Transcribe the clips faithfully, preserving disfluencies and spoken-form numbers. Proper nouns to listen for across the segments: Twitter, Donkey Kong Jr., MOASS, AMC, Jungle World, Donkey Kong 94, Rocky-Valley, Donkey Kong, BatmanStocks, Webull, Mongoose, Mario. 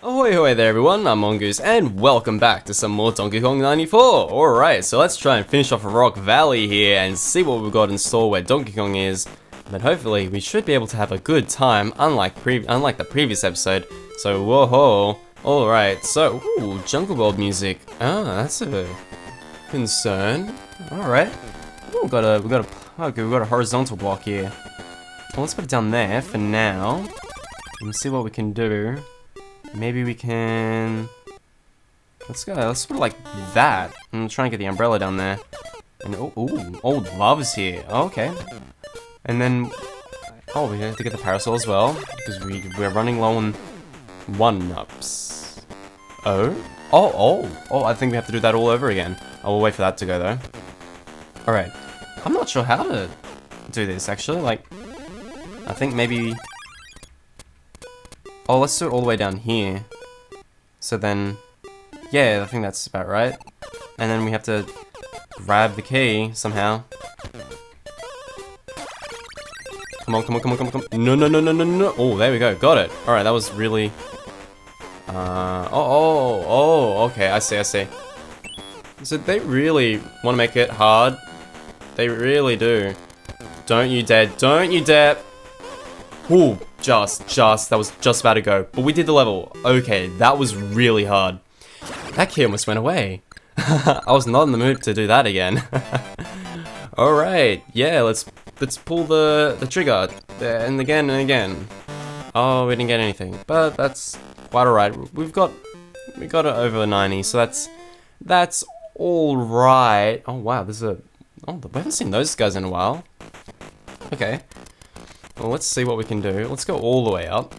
Ahoy ahoy there everyone, I'm Mongoose and welcome back to some more Donkey Kong ninety-four! Alright, so let's try and finish off Rock Valley here and see what we've got in store where Donkey Kong is. But hopefully we should be able to have a good time, unlike pre unlike the previous episode. So whoa-ho! Alright, so, ooh, Jungle World music. Ah, that's a concern. Alright. We've got a, we've got a, okay, we've got a horizontal block here. Well, let's put it down there for now. And see what we can do. Maybe we can... Let's go, let's put it like that. I'm trying to get the umbrella down there. And oh, ooh, old love's here. Okay. And then... Oh, we have to get the parasol as well. Because we, we're running low on one-ups. Oh? Oh, oh! Oh, I think we have to do that all over again. I will wait for that to go, though. Alright. I'm not sure how to do this, actually. Like, I think maybe... Oh, let's do it all the way down here. So then, yeah, I think that's about right. And then we have to grab the key somehow. Come on, come on, come on, come on, come on. No, no, no, no, no, no. Oh, there we go. Got it. Alright, that was really... Uh, oh, oh, oh, okay. I see, I see. So they really want to make it hard. They really do. Don't you dare. Don't you dare. Ooh. Just, just, that was just about to go. But we did the level. Okay, that was really hard. That key almost went away. I was not in the mood to do that again. Alright, yeah, let's let's pull the, the trigger. And again and again. Oh, we didn't get anything. But that's quite alright. We've got, we got it over ninety, so that's, that's alright. Oh wow, there's a, oh, we haven't seen those guys in a while. Okay. Well, let's see what we can do. Let's go all the way up.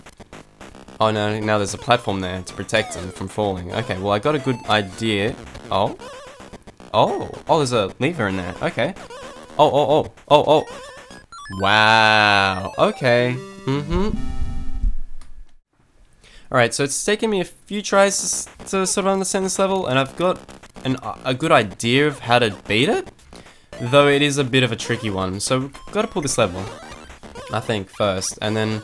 Oh no, now there's a platform there to protect them from falling. Okay, well I got a good idea. Oh? Oh! Oh, there's a lever in there. Okay. Oh, oh, oh. Oh, oh. Wow. Okay. Mm-hmm. Alright, so it's taken me a few tries to, to sort of understand this level, and I've got an, a good idea of how to beat it. Though it is a bit of a tricky one, so we've got to pull this level. I think first, and then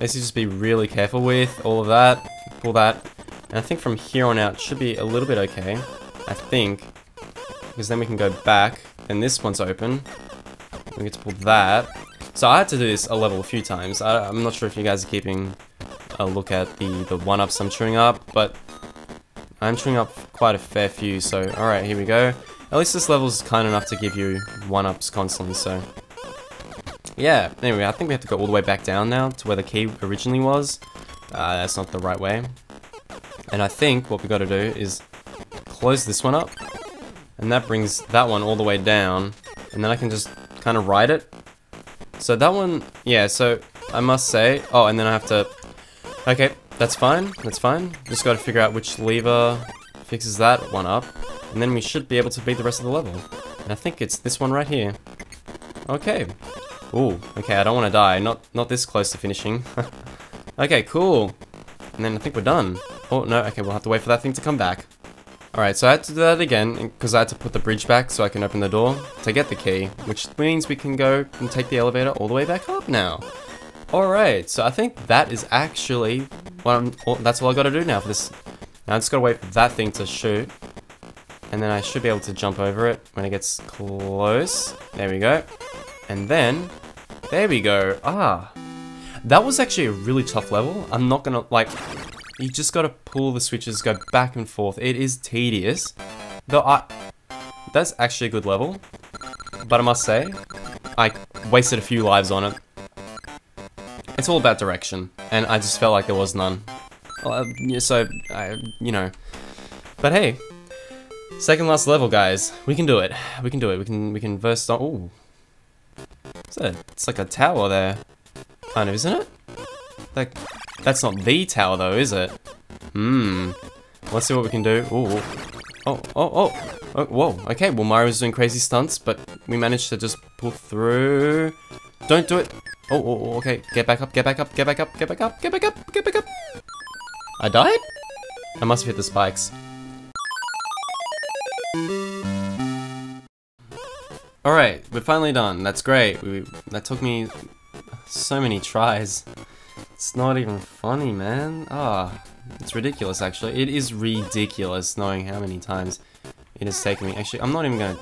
basically just be really careful with all of that, pull that, and I think from here on out should be a little bit okay, I think, because then we can go back, and this one's open, we get to pull that. So I had to do this a level a few times. I, I'm not sure if you guys are keeping a look at the, the one-ups I'm chewing up, but I'm chewing up quite a fair few, so alright, here we go. At least this level's kind enough to give you one-ups constantly, so... Yeah, anyway, I think we have to go all the way back down now to where the key originally was. Uh, that's not the right way. And I think what we got to do is close this one up. And that brings that one all the way down. And then I can just kind of ride it. So that one, yeah, so I must say... Oh, and then I have to... Okay, that's fine, that's fine. Just got to figure out which lever fixes that one up. And then we should be able to beat the rest of the level. And I think it's this one right here. Okay. Ooh, okay, I don't want to die. Not not this close to finishing. Okay, cool. And then I think we're done. Oh, no, okay, we'll have to wait for that thing to come back. Alright, so I had to do that again, because I had to put the bridge back so I can open the door to get the key, which means we can go and take the elevator all the way back up now. Alright, so I think that is actually what I'm... All, that's all I got to do now for this. Now I just got to wait for that thing to shoot. And then I should be able to jump over it when it gets close. There we go. And then, there we go, ah. That was actually a really tough level. I'm not gonna, like, you just gotta pull the switches, go back and forth. It is tedious, though I, that's actually a good level. But I must say, I wasted a few lives on it. It's all about direction, and I just felt like there was none. Uh, so, I, you know, but hey, second last level, guys. We can do it, we can do it, we can, we can verse, ooh. Is that a, it's like a tower there, kind of, isn't it? Like, that's not the tower though, is it? Hmm. Let's see what we can do. Ooh. Oh, oh, oh, oh, whoa. Okay, well Mario was doing crazy stunts, but we managed to just pull through. Don't do it. Oh, oh, okay. Get back up, get back up, get back up, get back up, get back up, get back up. I died? I must have hit the spikes. Alright, we're finally done. That's great. We, that took me so many tries. It's not even funny, man. Ah, oh, it's ridiculous, actually. It is ridiculous knowing how many times it has taken me. Actually, I'm not even gonna...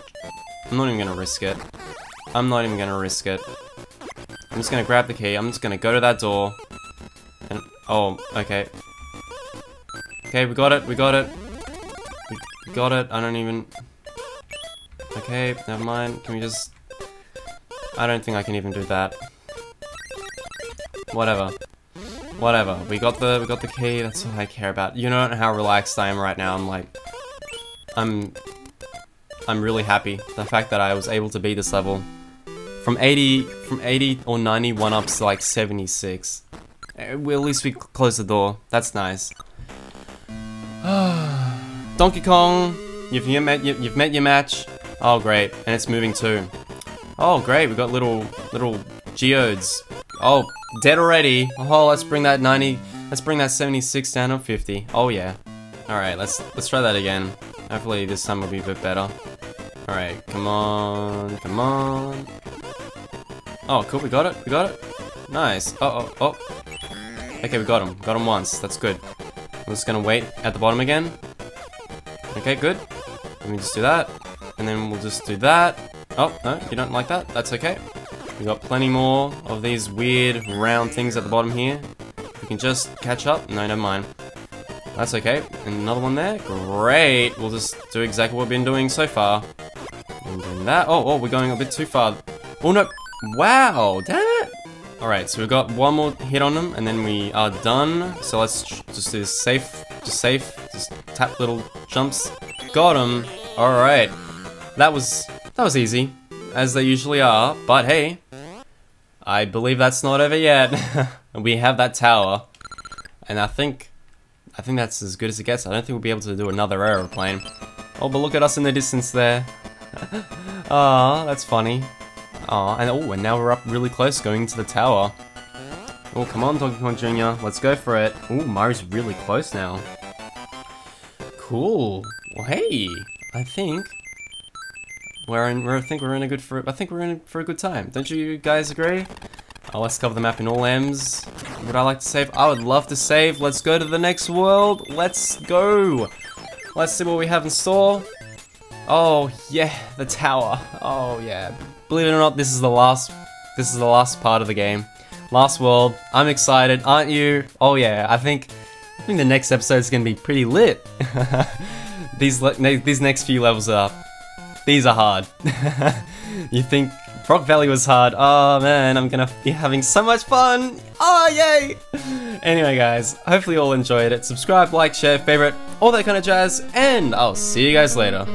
I'm not even gonna risk it. I'm not even gonna risk it. I'm just gonna grab the key. I'm just gonna go to that door. And... oh, okay. Okay, we got it. We got it. We got it. I don't even... okay, never mind. Can we just... I don't think I can even do that. Whatever. Whatever. We got the we got the key. That's all I care about. You know how relaxed I am right now. I'm like... I'm... I'm really happy. The fact that I was able to beat this level. From eighty... From eighty or ninety-one up to like seventy-six. At least we closed the door. That's nice. Donkey Kong! You've, you met, you, you've met your match. Oh great, and it's moving too. Oh great, we've got little little geodes. Oh, dead already. Oh, let's bring that ninety, let's bring that seventy-six down to fifty. Oh yeah. All right, let's let's try that again. Hopefully this time will be a bit better. All right, come on, come on. Oh cool, we got it, we got it. Nice. Oh oh oh. Okay, we got him, got him once. That's good. I'm just gonna wait at the bottom again. Okay, good. Let me just do that. And then we'll just do that. Oh, no, you don't like that? That's okay. We've got plenty more of these weird round things at the bottom here. We can just catch up. No, never mind. That's okay. And another one there. Great. We'll just do exactly what we've been doing so far. And then that. Oh, oh, we're going a bit too far. Oh, no. Wow. Damn it. Alright, so we've got one more hit on them, and then we are done. So let's just do this safe. Just safe. Just tap little jumps. Got him. Alright. That was that was easy, as they usually are, but hey, I believe that's not over yet. We have that tower, and I think I think that's as good as it gets. I don't think we'll be able to do another aeroplane. Oh, but look at us in the distance there. Ah, that's funny. Ah, and oh, and now we're up really close going to the tower. Oh, come on, Donkey Kong Junior, let's go for it. Oh, Mario's really close now. Cool. Well, hey, I think. We're in, we're, I think we're in a good for. I think we're in for a good time. Don't you guys agree? Oh, let's cover the map in all M's. Would I like to save? I would love to save. Let's go to the next world. Let's go. Let's see what we have in store. Oh yeah, the tower. Oh yeah. Believe it or not, this is the last. This is the last part of the game. Last world. I'm excited, aren't you? Oh yeah. I think. I think the next episode is gonna be pretty lit. These ne these next few levels are. These are hard. You think Brock Valley was hard? Oh man, I'm gonna be having so much fun! Oh yay! Anyway guys, hopefully you all enjoyed it. Subscribe, like, share, favorite, all that kind of jazz, and I'll see you guys later.